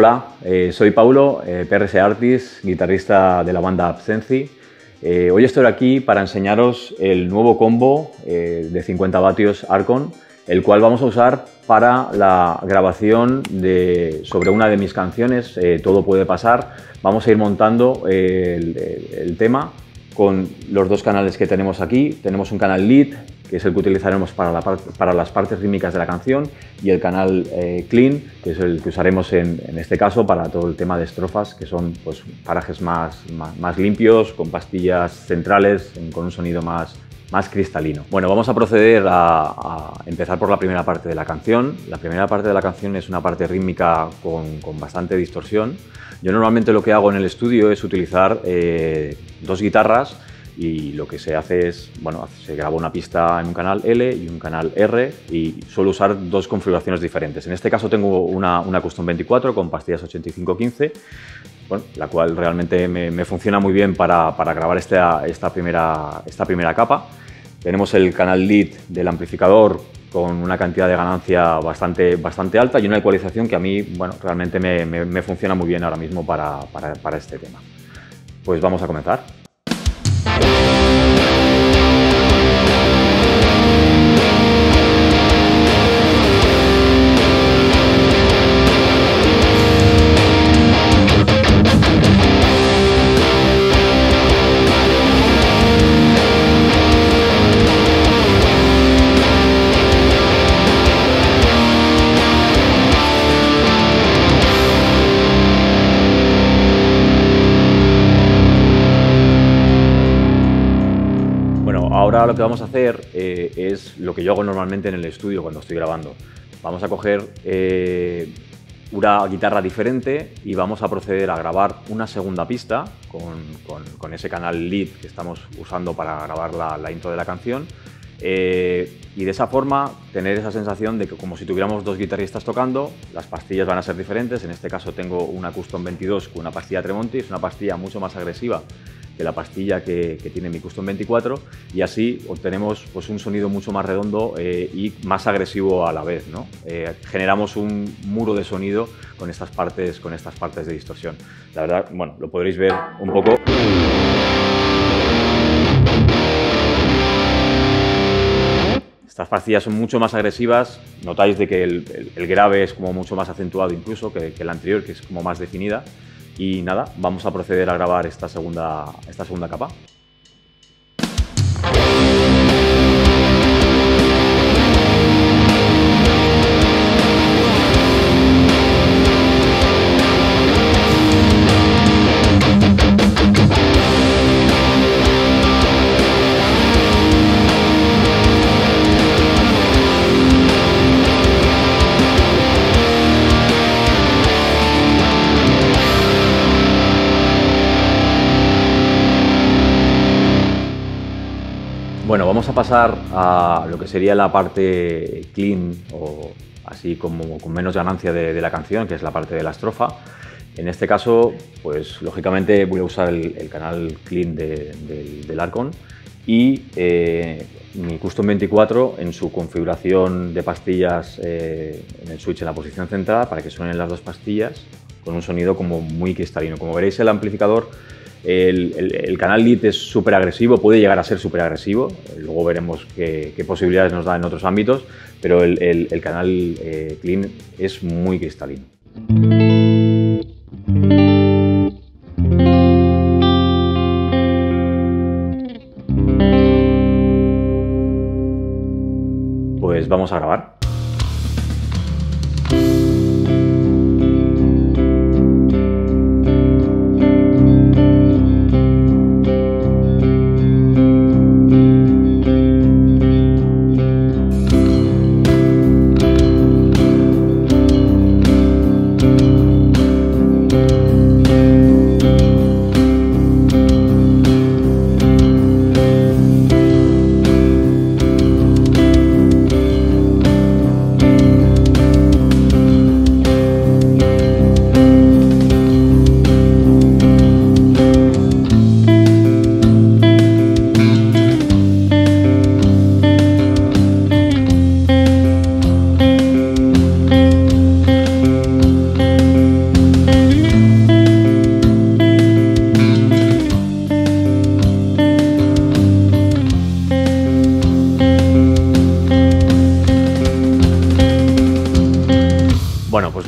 Hola, soy Paulo, PRS Artist, guitarrista de la banda Absenci. Hoy estoy aquí para enseñaros el nuevo combo de 50 vatios Archon, el cual vamos a usar para la grabación sobre una de mis canciones, Todo puede pasar. Vamos a ir montando el tema con los dos canales que tenemos aquí. Tenemos un canal lead, que es el que utilizaremos para las partes rítmicas de la canción, y el canal clean, que es el que usaremos en este caso para todo el tema de estrofas, que son pues, parajes más limpios, con pastillas centrales, con un sonido más cristalino. Bueno, vamos a proceder a empezar por la primera parte de la canción. La primera parte de la canción es una parte rítmica con bastante distorsión. Yo normalmente lo que hago en el estudio es utilizar dos guitarras, y lo que se hace es, bueno, se graba una pista en un canal L y un canal R, y suelo usar dos configuraciones diferentes. En este caso tengo una Custom 24 con pastillas 8515, bueno, la cual realmente me funciona muy bien para grabar esta primera capa. Tenemos el canal lead del amplificador con una cantidad de ganancia bastante alta y una ecualización que a mí, bueno, realmente me funciona muy bien ahora mismo para este tema. Pues vamos a comenzar. Ahora lo que vamos a hacer es lo que yo hago normalmente en el estudio cuando estoy grabando. Vamos a coger una guitarra diferente y vamos a proceder a grabar una segunda pista con ese canal lead que estamos usando para grabar la intro de la canción. Y de esa forma tener esa sensación de que como si tuviéramos dos guitarristas tocando, las pastillas van a ser diferentes. En este caso tengo una Custom 22 con una pastilla Tremonti, es una pastilla mucho más agresiva que la pastilla que tiene mi Custom 24, y así obtenemos pues, un sonido mucho más redondo y más agresivo a la vez, ¿no? Generamos un muro de sonido con estas partes de distorsión. La verdad, bueno, lo podréis ver un poco. Estas pastillas son mucho más agresivas, notáis de que el grave es como mucho más acentuado incluso que el anterior, que es como más definida. Y nada, vamos a proceder a grabar esta segunda capa. Bueno, vamos a pasar a lo que sería la parte clean, o así como con menos ganancia de la canción, que es la parte de la estrofa. En este caso, pues lógicamente voy a usar el canal clean del Archon y mi Custom 24 en su configuración de pastillas en el switch en la posición central para que suenen las dos pastillas con un sonido como muy cristalino. Como veréis, el amplificador, el canal lead es súper agresivo, puede llegar a ser súper agresivo, luego veremos qué posibilidades nos da en otros ámbitos, pero el canal clean es muy cristalino. Pues vamos a grabar.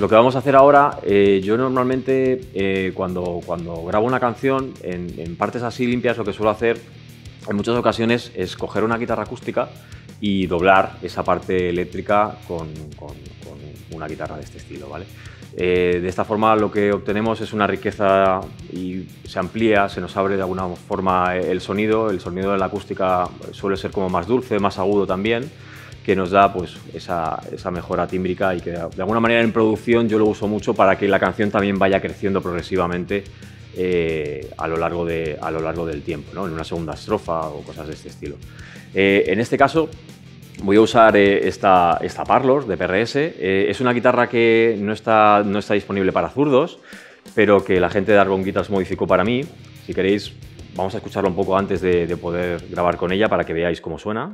lo que vamos a hacer ahora, yo normalmente cuando grabo una canción, en partes así limpias, lo que suelo hacer en muchas ocasiones es coger una guitarra acústica y doblar esa parte eléctrica con una guitarra de este estilo, ¿vale? De esta forma lo que obtenemos es una riqueza y se amplía, se nos abre de alguna forma el sonido de la acústica suele ser como más dulce, más agudo también, que nos da pues esa mejora tímbrica y que de alguna manera en producción yo lo uso mucho para que la canción también vaya creciendo progresivamente a lo largo del tiempo, ¿no? En una segunda estrofa o cosas de este estilo. En este caso voy a usar esta Parlor de PRS. Es una guitarra que no está disponible para zurdos, pero que la gente de Argon Guitars modificó para mí. Si queréis, vamos a escucharla un poco antes de poder grabar con ella para que veáis cómo suena.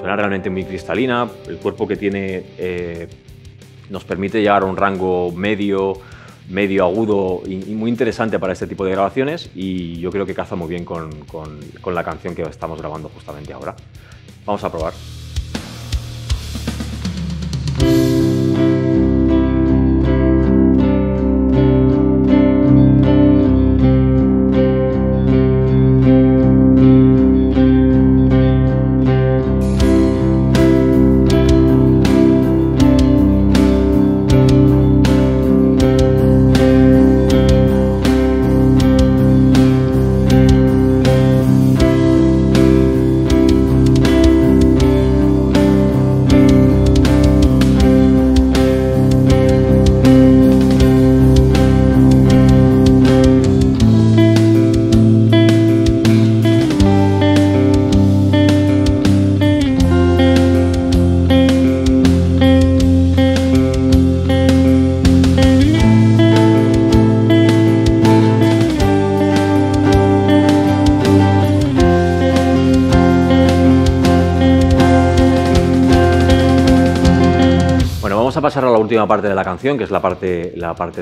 Suena realmente muy cristalina, el cuerpo que tiene nos permite llegar a un rango medio agudo y muy interesante para este tipo de grabaciones, y yo creo que caza muy bien con la canción que estamos grabando justamente ahora. Vamos a probar. Vamos a pasar a la última parte de la canción, que es la parte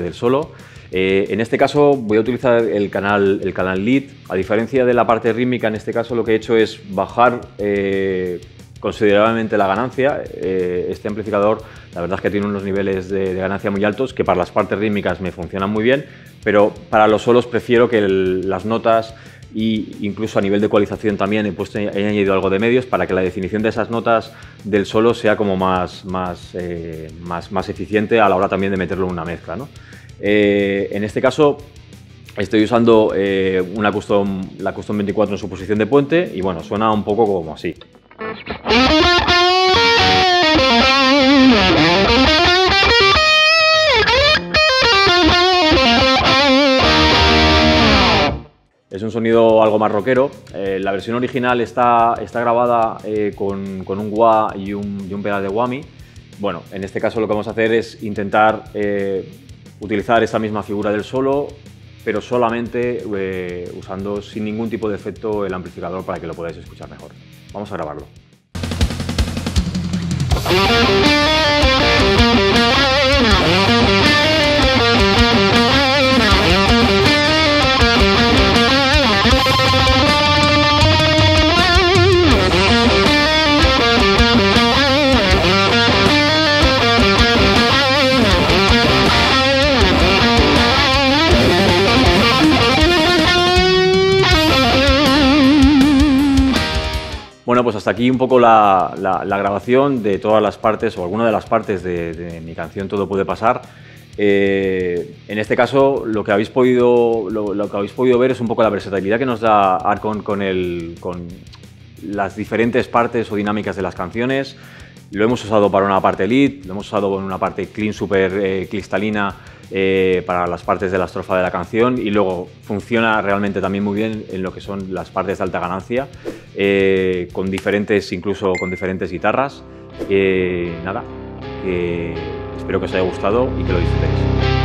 del solo. En este caso voy a utilizar el canal lead. A diferencia de la parte rítmica, en este caso lo que he hecho es bajar considerablemente la ganancia. Este amplificador, la verdad es que tiene unos niveles de ganancia muy altos que para las partes rítmicas me funcionan muy bien, pero para los solos prefiero que las notas, e incluso a nivel de ecualización también he añadido algo de medios para que la definición de esas notas del solo sea como más eficiente a la hora también de meterlo en una mezcla, ¿no? En este caso estoy usando la Custom 24 en su posición de puente y bueno, suena un poco como así. Es un sonido algo más rockero. La versión original está grabada con un wah y un pedal de whammy. Bueno, en este caso lo que vamos a hacer es intentar utilizar esa misma figura del solo, pero solamente usando sin ningún tipo de efecto el amplificador para que lo podáis escuchar mejor. Vamos a grabarlo. Bueno, pues hasta aquí un poco la grabación de todas las partes o alguna de las partes de mi canción Todo puede pasar. En este caso lo que habéis podido ver es un poco la versatilidad que nos da Archon con las diferentes partes o dinámicas de las canciones. Lo hemos usado para una parte lead, lo hemos usado en una parte clean, super cristalina para las partes de la estrofa de la canción, y luego funciona realmente también muy bien en lo que son las partes de alta ganancia, incluso con diferentes guitarras. Nada, espero que os haya gustado y que lo disfrutéis.